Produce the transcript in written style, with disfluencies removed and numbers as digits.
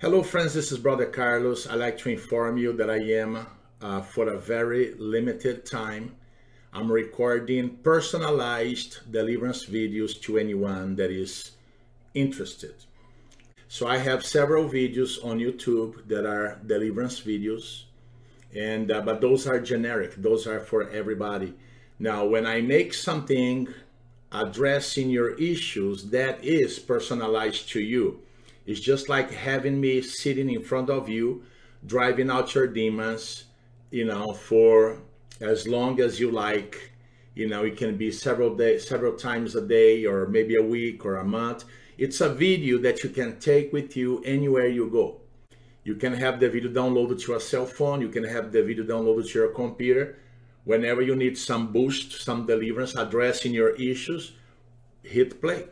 Hello friends, this is Brother Carlos. I'd like to inform you that I am for a very limited time, I'm recording personalized deliverance videos to anyone that is interested. So I have several videos on YouTube that are deliverance videos, and but those are generic. Those are for everybody. Now, when I make something addressing your issues, that is personalized to you. It's just like having me sitting in front of you, driving out your demons, you know, for as long as you like. You know, it can be several days, several times a day, or maybe a week or a month. It's a video that you can take with you anywhere you go. You can have the video downloaded to a cell phone. You can have the video downloaded to your computer. Whenever you need some boost, some deliverance, addressing your issues, hit play.